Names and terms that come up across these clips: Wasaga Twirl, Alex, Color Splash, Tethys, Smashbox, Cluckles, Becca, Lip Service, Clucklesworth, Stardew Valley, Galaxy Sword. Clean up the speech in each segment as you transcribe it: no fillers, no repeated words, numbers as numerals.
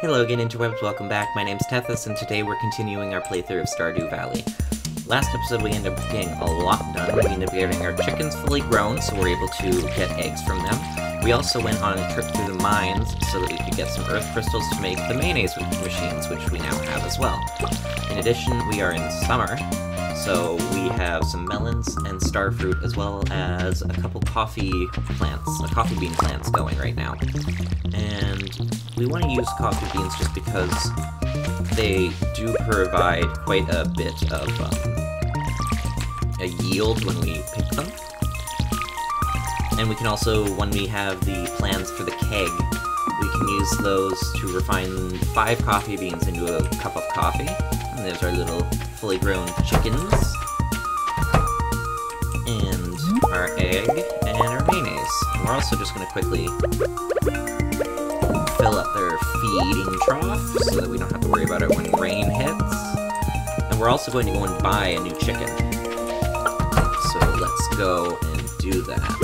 Hey Logan, interwebs, welcome back. My name's Tethys, and today we're continuing our playthrough of Stardew Valley. Last episode we ended up getting a lot done. We ended up getting our chickens fully grown, so we're able to get eggs from them. We also went on a trip through the mines so that we could get some earth crystals to make the mayonnaise machines, which we now have as well. In addition, we are in summer, so we have some melons and star fruit, as well as a couple coffee bean plants going right now. And we want to use coffee beans just because they do provide quite a bit of a yield when we pick them. And we can also, when we have the plans for the keg, we can use those to refine 5 coffee beans into a cup of coffee. And there's our little fully grown chickens, and our egg, and our mayonnaise. And we're also just going to quickly fill up their feeding trough so that we don't have to worry about it when rain hits. And we're also going to go and buy a new chicken. So let's go and do that.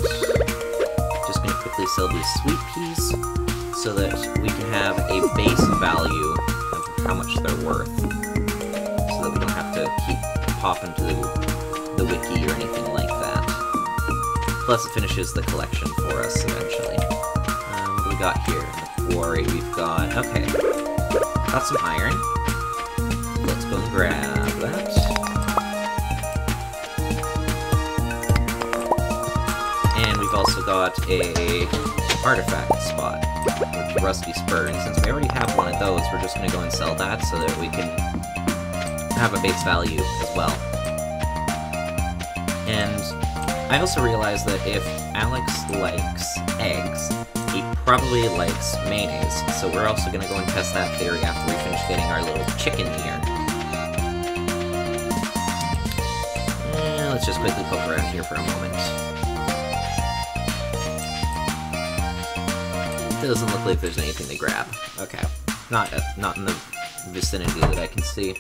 Just going to quickly sell these sweet peas so that we can have a base value of how much they're worth, so that we don't have to keep popping to the wiki or anything like that. Plus it finishes the collection for us eventually. What do we got here? Quarry, we've got, okay, got some iron. Let's go and grab that. And we've also got a artifact spot, which is Rusty Spur, and since we already have one of those, we're just going to go and sell that so that we can have a base value as well. And I also realized that if Alex likes eggs, he probably likes mayonnaise, so we're also going to go and test that theory after we finish getting our little chicken here. And let's just quickly poke around here for a moment. It doesn't look like there's anything to grab. Okay, not in the vicinity that I can see.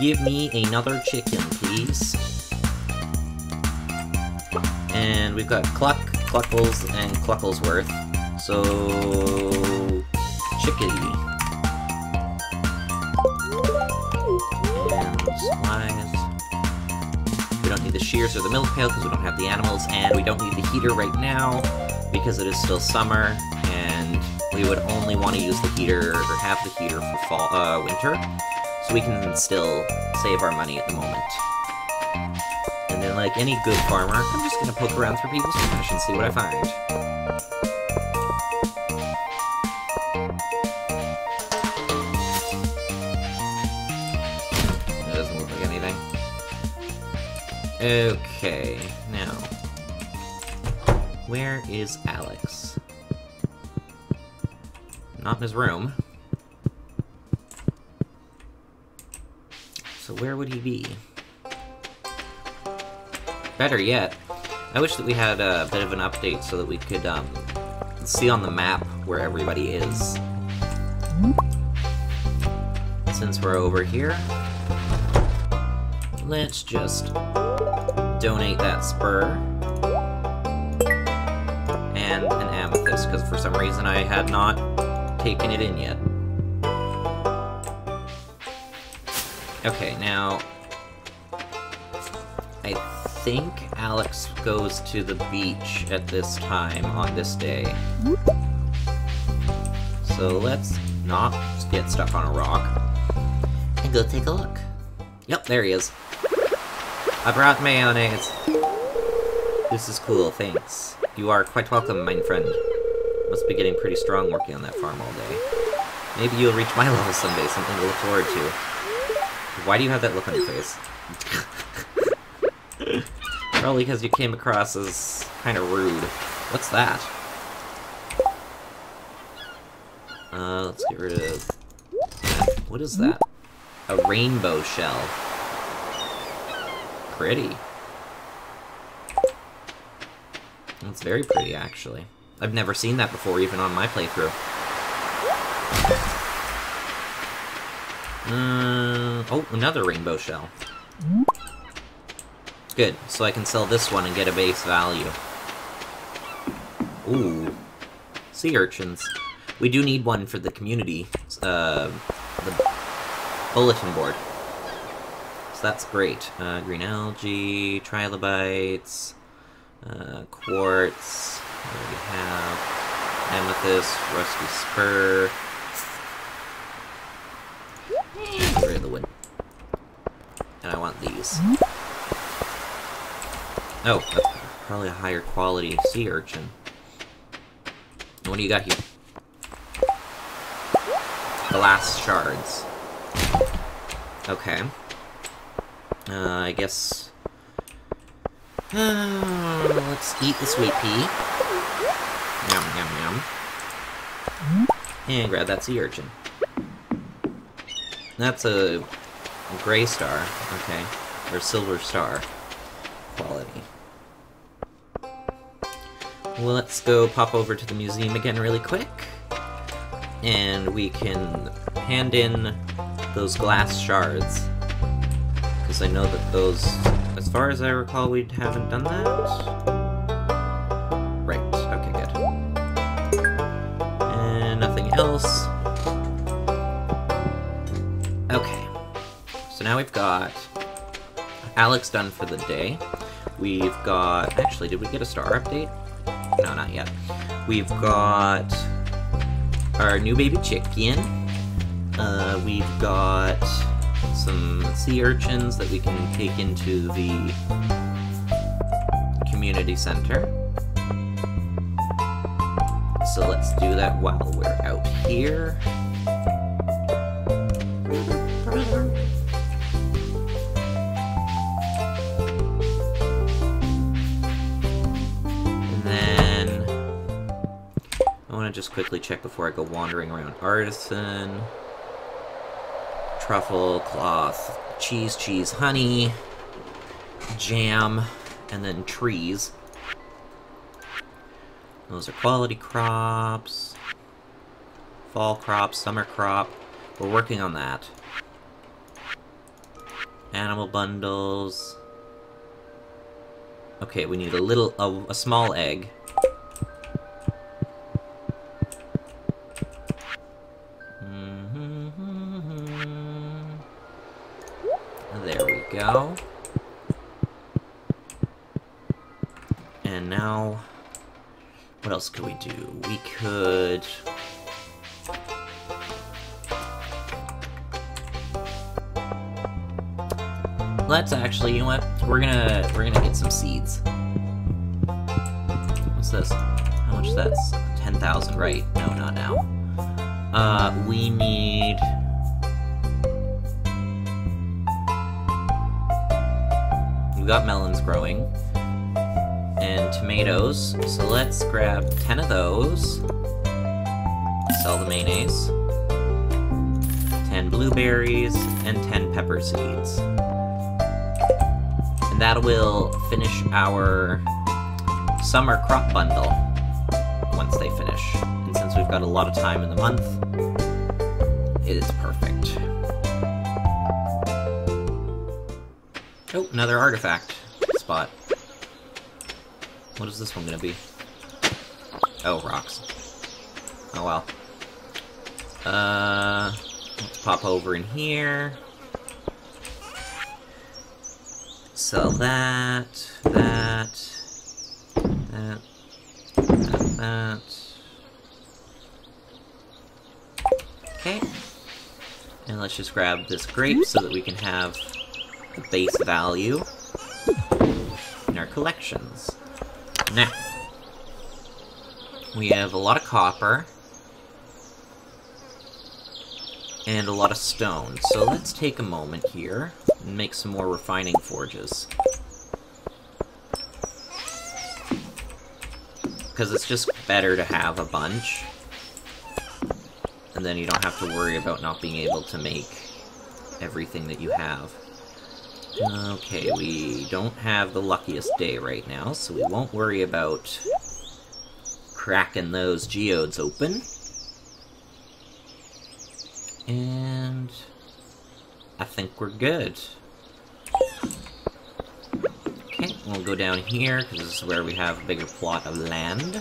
Give me another chicken, please. And we've got Cluck, Cluckles, and Clucklesworth, so Chickadee. And supplies. We don't need the shears or the milk pail because we don't have the animals, and we don't need the heater right now because it is still summer, and we would only want to use the heater or have the heater for fall, winter, so we can still save our money at the moment. And like any good farmer, I'm just gonna poke around through people's trash and see what I find. That doesn't look like anything. Okay, now, where is Alex? Not in his room. So where would he be? Better yet, I wish that we had a bit of an update so that we could see on the map where everybody is. Since we're over here, let's just donate that spur and an amethyst, because for some reason I had not taken it in yet. Okay, now I think Alex goes to the beach at this time on this day. So let's not get stuck on a rock and go take a look. Yep, there he is. I brought mayonnaise. This is cool, thanks. You are quite welcome, my friend. Must be getting pretty strong working on that farm all day. Maybe you'll reach my level someday, something to look forward to. Why do you have that look on your face? Probably because you came across as kind of rude. What's that? Let's get rid of... What is that? A rainbow shell. Pretty. That's very pretty, actually. I've never seen that before, even on my playthrough. Oh, another rainbow shell. Good, so I can sell this one and get a base value. Ooh. Sea urchins. We do need one for the community, the bulletin board. So that's great. Green algae, trilobites, quartz, what do we have? Amethyst, rusty spur. Get rid of the wood. And I want these. Oh, that's probably a higher quality sea urchin. What do you got here? Glass shards. Okay. I guess... let's eat the sweet pea. Yum, yum, yum. And grab that sea urchin. That's a gray star. Okay. Or silver star quality. Well, let's go pop over to the museum again really quick. And we can hand in those glass shards. Because I know that those, as far as I recall, we haven't done that. Right, okay, good. And nothing else. Okay, so now we've got Alex done for the day. We've got, actually, did we get a star update? No, not yet. We've got our new baby chicken. We've got some sea urchins that we can take into the community center. So let's do that while we're out here. Just quickly check before I go wandering around. Artisan, truffle, cloth, cheese, honey, jam, and then trees. Those are quality crops. Fall crop, summer crop. We're working on that. Animal bundles. Okay, we need a small egg. And now, what else could we do? We could... Let's actually, you know what? We're gonna get some seeds. What's this? How much is that? 10,000, right? No, not now. We need... We've got melons growing, and tomatoes, so let's grab 10 of those, sell the mayonnaise, 10 blueberries, and 10 pepper seeds. And that will finish our summer crop bundle once they finish. And since we've got a lot of time in the month, it is perfect. Oh, another artifact spot. What is this one gonna be? Oh, rocks. Oh, well. Let's pop over in here. Sell that. Okay. And let's just grab this grape so that we can have the base value in our collections. Now, we have a lot of copper and a lot of stone, so let's take a moment here and make some more refining forges. Because it's just better to have a bunch, and then you don't have to worry about not being able to make everything that you have. Okay, we don't have the luckiest day right now, so we won't worry about cracking those geodes open. And I think we're good. Okay, we'll go down here, because this is where we have a bigger plot of land.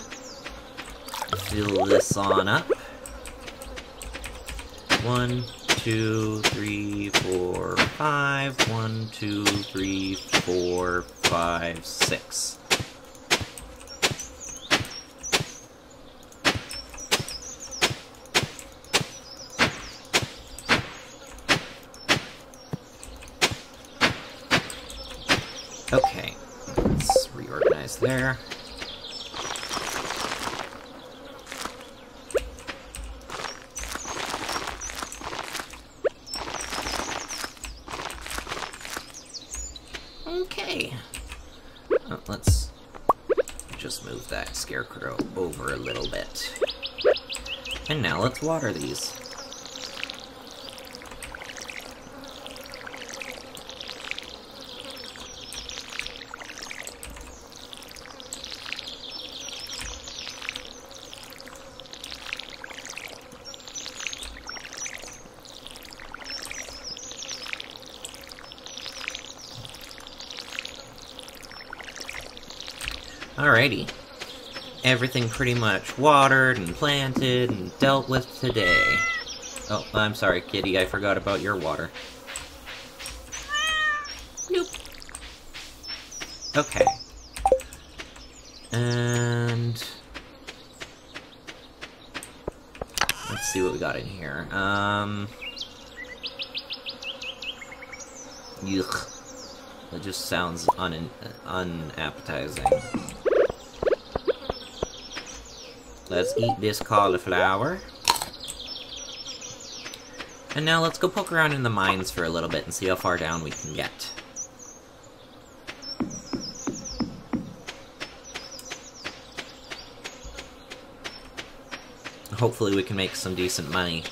Fill this on up. 1, 2, 3, 4, 5. 1, 2, 3, 4, 5, 6. Okay, let's reorganize there. Okay. Let's just move that scarecrow over a little bit. And now let's water these. Alrighty, everything pretty much watered and planted and dealt with today. Oh, I'm sorry, kitty, I forgot about your water. Nope. Okay. And let's see what we got in here. Ugh. It just sounds unappetizing. Let's eat this cauliflower. And now let's go poke around in the mines for a little bit and see how far down we can get. Hopefully we can make some decent money,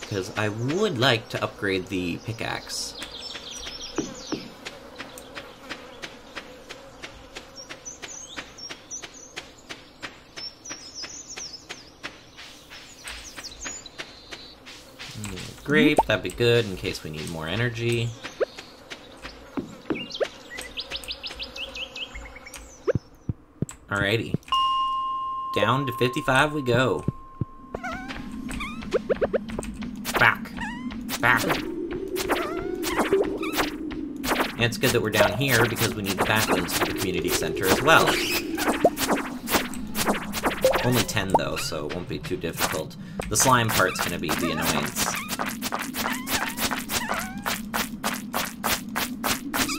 because I would like to upgrade the pickaxe. Grape, that'd be good in case we need more energy. Alrighty. Down to 55 we go. Back. Back. And it's good that we're down here because we need the backlinks to the community center as well. Only 10 though, so it won't be too difficult. The slime part's gonna be the annoyance.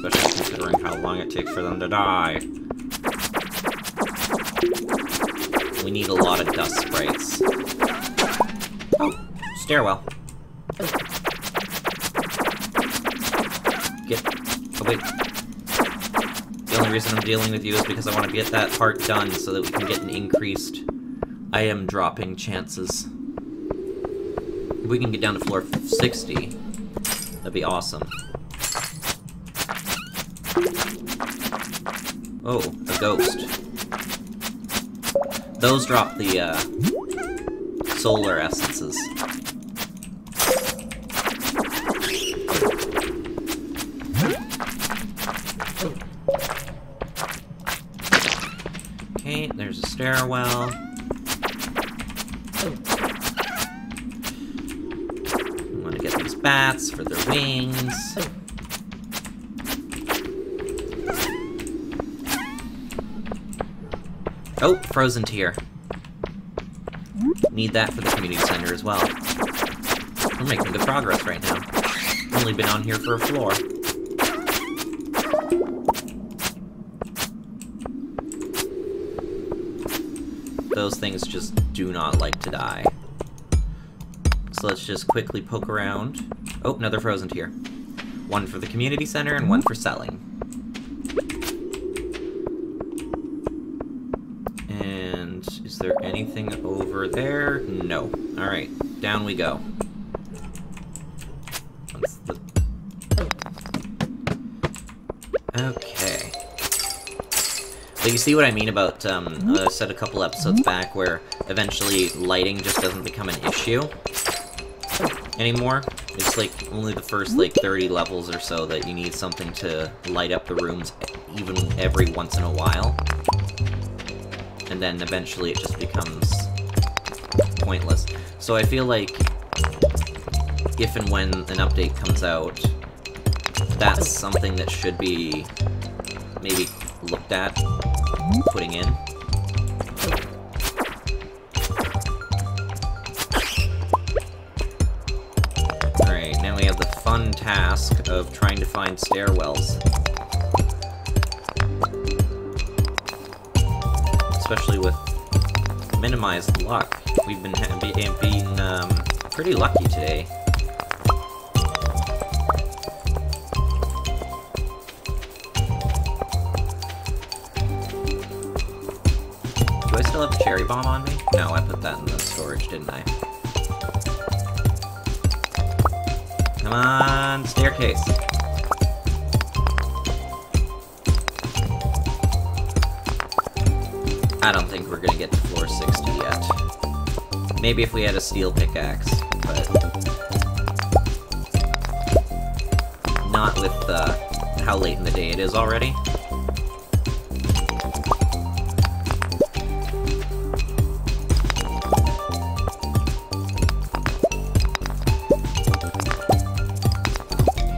Especially considering how long it takes for them to die. We need a lot of dust sprites. Oh, stairwell. Get... Oh, wait. The only reason I'm dealing with you is because I want to get that part done so that we can get an increased item dropping chances. If we can get down to floor 60, that'd be awesome. Oh, a ghost. Those drop the, solar essences. Okay, there's a stairwell. I'm gonna get these bats for their wings. Oh, frozen tier. Need that for the community center as well. We're making good progress right now. Only been on here for a floor. Those things just do not like to die. So let's just quickly poke around. Oh, another frozen tier. One for the community center and one for selling. Is there anything over there? No. Alright, down we go. Okay. So you see what I mean about, I said a couple episodes back where eventually lighting just doesn't become an issue anymore. It's like only the first like 30 levels or so that you need something to light up the rooms even every once in a while. And then eventually it just becomes pointless. So I feel like if and when an update comes out, that's something that should be maybe looked at putting in. Alright, now we have the fun task of trying to find stairwells. Especially with minimized luck. We've been pretty lucky today. Do I still have a cherry bomb on me? No, I put that in the storage, didn't I? Come on, staircase! I don't think we're gonna get to floor 60 yet. Maybe if we had a steel pickaxe, but not with how late in the day it is already.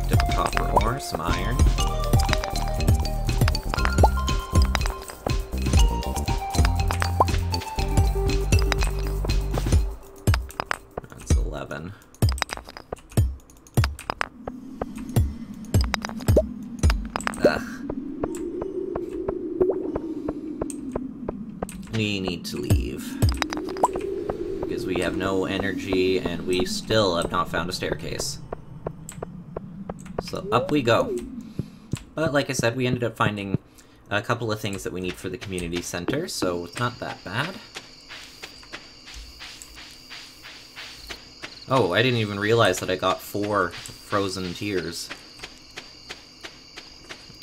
Picked up copper ore, some iron. And we still have not found a staircase. So up we go. But like I said, we ended up finding a couple of things that we need for the community center, so it's not that bad. Oh, I didn't even realize that I got 4 frozen tears.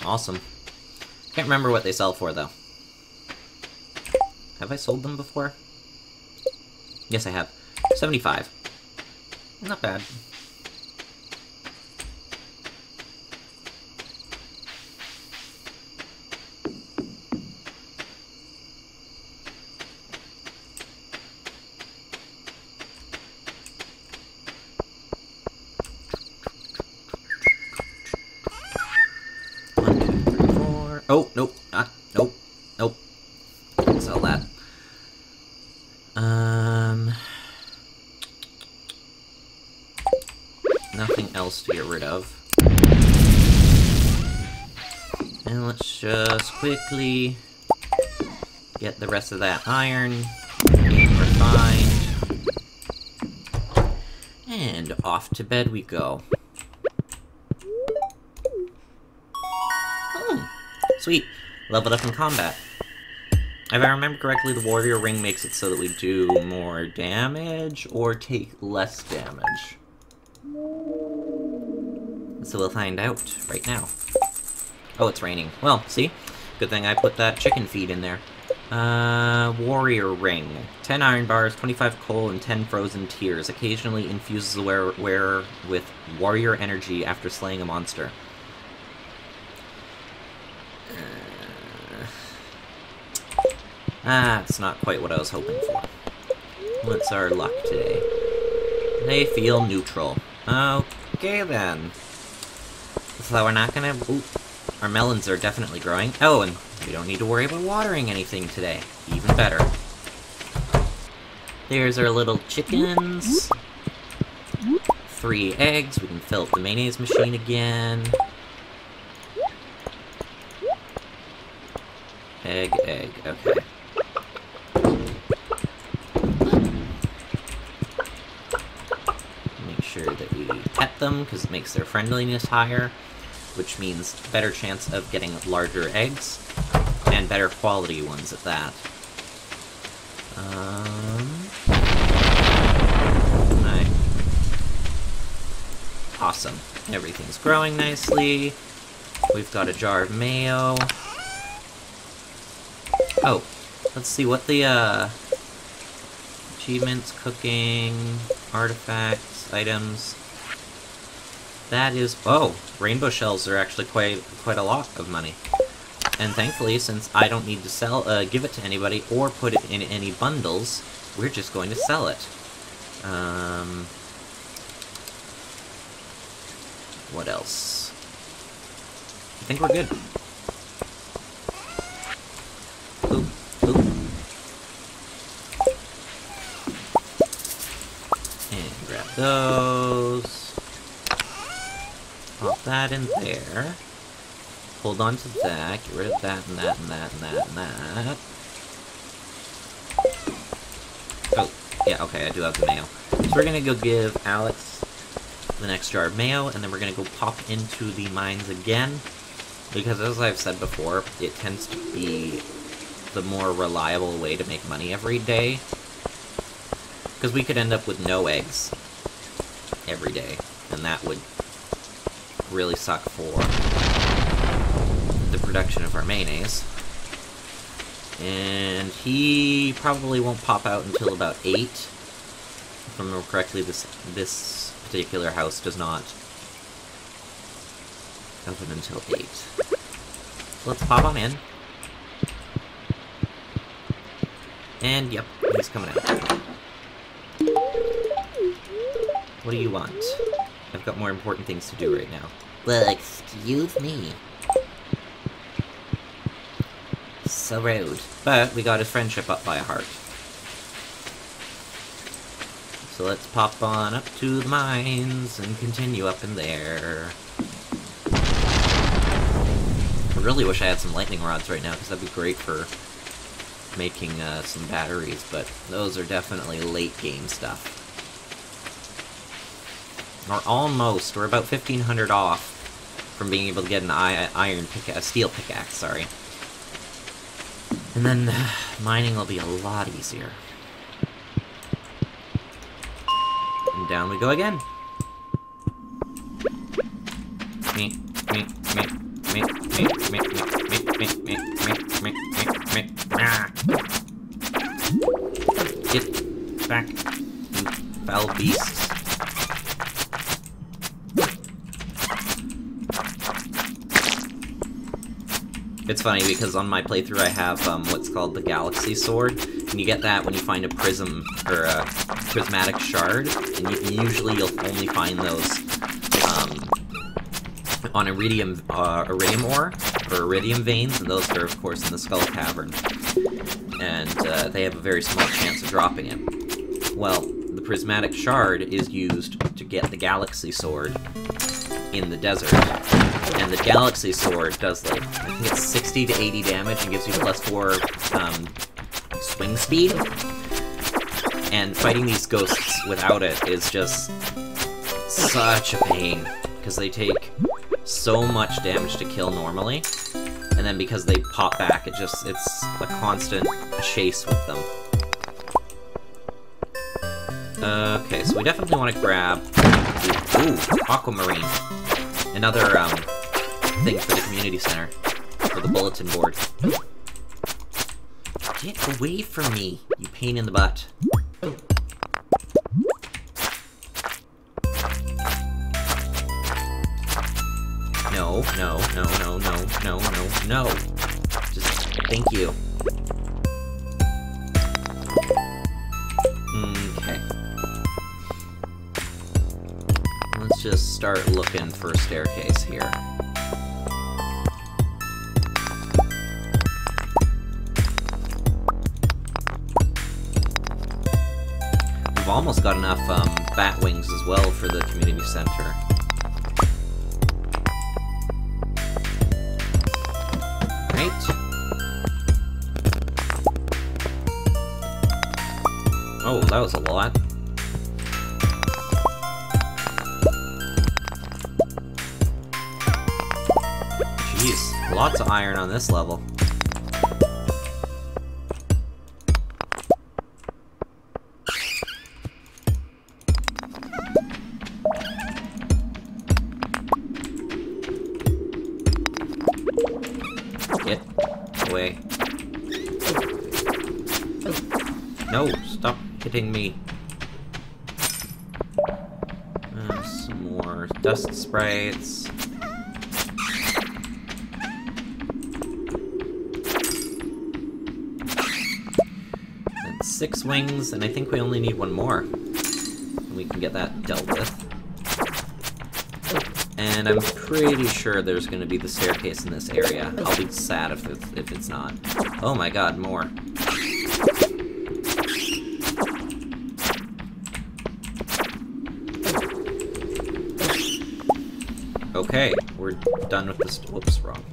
Awesome. Can't remember what they sell for, though. Have I sold them before? Yes, I have. 75. Not bad. One, two, three, four. Oh, nope. Ah, nope. Nope. Can't sell that. Nothing else to get rid of. And let's just quickly get the rest of that iron, being refined, and off to bed we go. Oh, sweet. Leveled up in combat. If I remember correctly, the warrior ring makes it so that we do more damage or take less damage. So we'll find out right now. Oh, it's raining. Well, see? Good thing I put that chicken feed in there. Warrior ring. 10 iron bars, 25 coal, and 10 frozen tears. Occasionally infuses the wearer with warrior energy after slaying a monster. That's not quite what I was hoping for. What's our luck today? They feel neutral. Okay, then. So we're not gonna... Ooh, our melons are definitely growing. Oh, and we don't need to worry about watering anything today. Even better. There's our little chickens. 3 eggs. We can fill up the mayonnaise machine again. Egg, egg. Okay. That we pet them, because it makes their friendliness higher, which means better chance of getting larger eggs, and better quality ones at that. Right. Awesome. Everything's growing nicely. We've got a jar of mayo. Oh, let's see what the, achievements, cooking, artifacts, items. That is... Oh! Rainbow shells are actually quite a lot of money. And thankfully, since I don't need to sell, give it to anybody or put it in any bundles, we're just going to sell it. What else? I think we're good. And grab those. Pop that in there. Hold on to that, get rid of that and that and that and that and that. Oh, yeah, okay, I do have the mail. So we're gonna go give Alex the next jar of mail, and then we're gonna go pop into the mines again. Because as I've said before, it tends to be the more reliable way to make money every day. Because we could end up with no eggs every day, and that would really suck for the production of our mayonnaise. And he probably won't pop out until about 8. If I remember correctly, this particular house does not open until 8. So let's pop on in. And yep, he's coming out. What do you want? I've got more important things to do right now. Well, excuse me. So rude. But we got his friendship up by a heart. So let's pop on up to the mines and continue up in there. I really wish I had some lightning rods right now, because that'd be great for making some batteries, but those are definitely late game stuff. Or almost. We're about 1,500 off from being able to get an steel pickaxe, sorry. And then mining will be a lot easier. And down we go again. Get back, you foul beasts. It's funny, because on my playthrough I have what's called the Galaxy Sword, and you get that when you find a prism, or a prismatic shard, and usually you'll only find those on iridium ore, or iridium veins, and those are of course in the Skull Cavern, and they have a very small chance of dropping it. Well, the prismatic shard is used to get the Galaxy Sword in the desert. And the Galaxy Sword does, like, I think it's 60 to 80 damage and gives you +4 swing speed. And fighting these ghosts without it is just such a pain, because they take so much damage to kill normally, and then because they pop back, it's a constant chase with them. Okay, so we definitely want to grab... Ooh, aquamarine. Another, thing for the community center. For the bulletin board. Get away from me, you pain in the butt. No, no, no, no, no, no, no, no. Just, thank you. Just start looking for a staircase here. We've almost got enough bat wings as well for the community center. Right. Oh, that was a lot. Lots of iron on this level. Get away. No, stop hitting me. Some more dust sprites. Six wings, and I think we only need one more. And we can get that dealt with. And I'm pretty sure there's going to be the staircase in this area. I'll be sad if it's not. Oh my god, more. Okay, we're done with this. Whoops, wrong.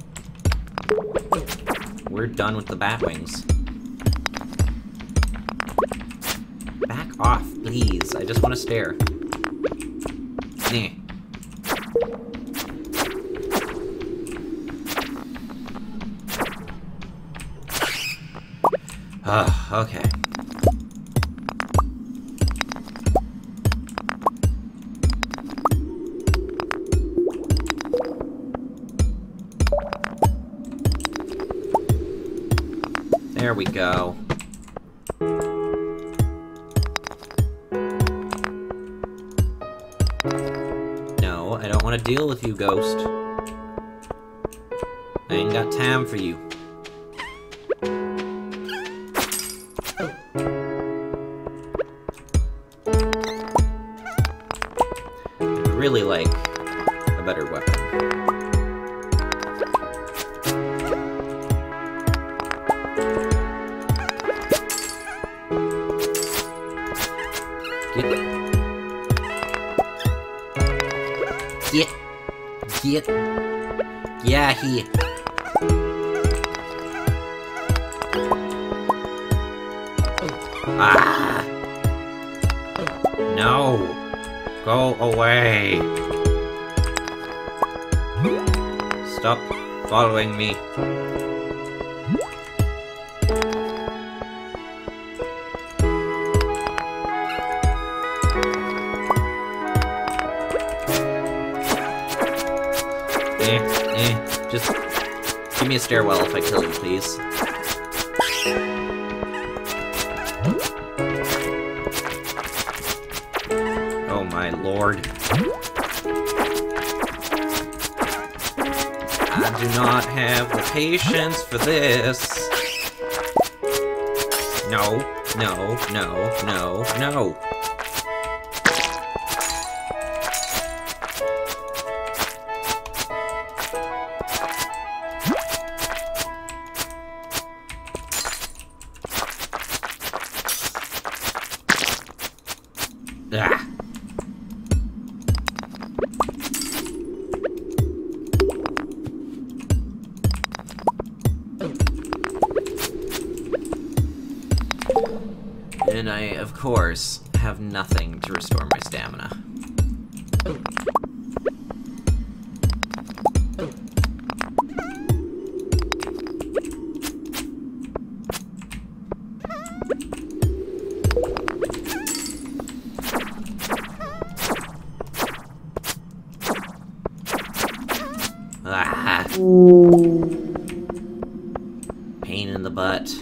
We're done with the bat wings. Back off, please. I just want to stare. Okay. There we go. No, I don't want to deal with you, ghost. I ain't got time for you. I'd really like a better weapon. Yeah, he. Ah! No! Go away! Stop following me. Just give me a stairwell if I kill you, please. Oh my lord. I do not have the patience for this. No, no, no, no, no. And I, of course, have nothing to restore my stamina. Pain in the butt.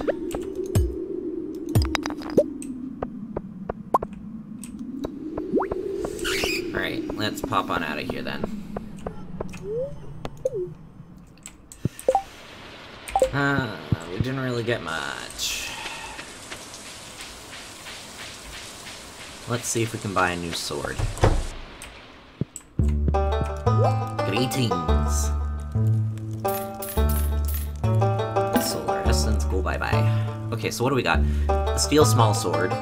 Alright, let's pop on out of here then. We didn't really get much. Let's see if we can buy a new sword. Greetings! Solar essence, go bye bye. Okay, so what do we got? A steel small sword.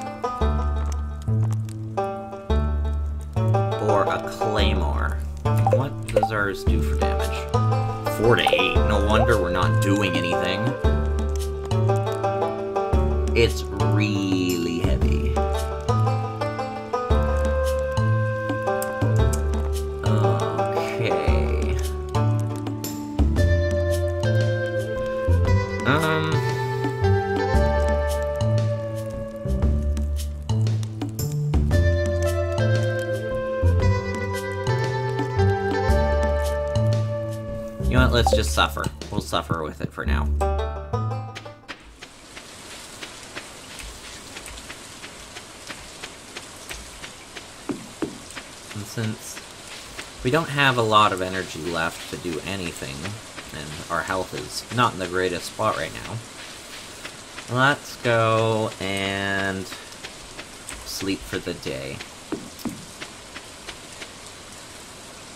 Or a claymore. What does ours do for damage? 4 to 8. No wonder we're not doing anything. It's really heavy. Okay. You know what, let's just suffer. We'll suffer with it for now. And since we don't have a lot of energy left to do anything, and our health is not in the greatest spot right now, let's go and sleep for the day.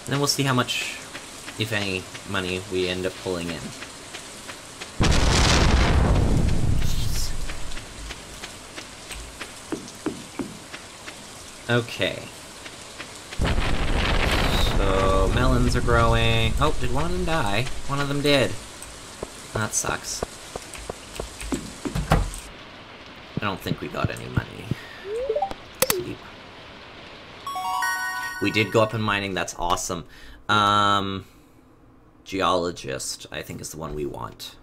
And then we'll see how much, if any, money we end up pulling in. Jeez. Okay. So, melons are growing. Oh, did one of them die? One of them did. That sucks. I don't think we got any money. We did go up in mining, that's awesome. Geologist, I think, is the one we want.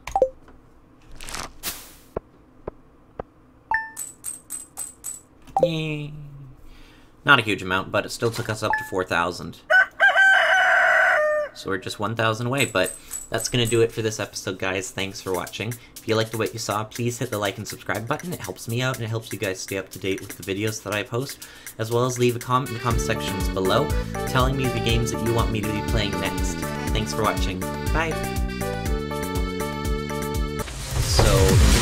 Yay. Not a huge amount, but it still took us up to 4,000. So we're just 1,000 away, but that's gonna do it for this episode, guys. Thanks for watching. If you liked what you saw, please hit the like and subscribe button. It helps me out and it helps you guys stay up to date with the videos that I post, as well as leave a comment in the comment sections below telling me the games that you want me to be playing next. Thanks for watching. Bye! So...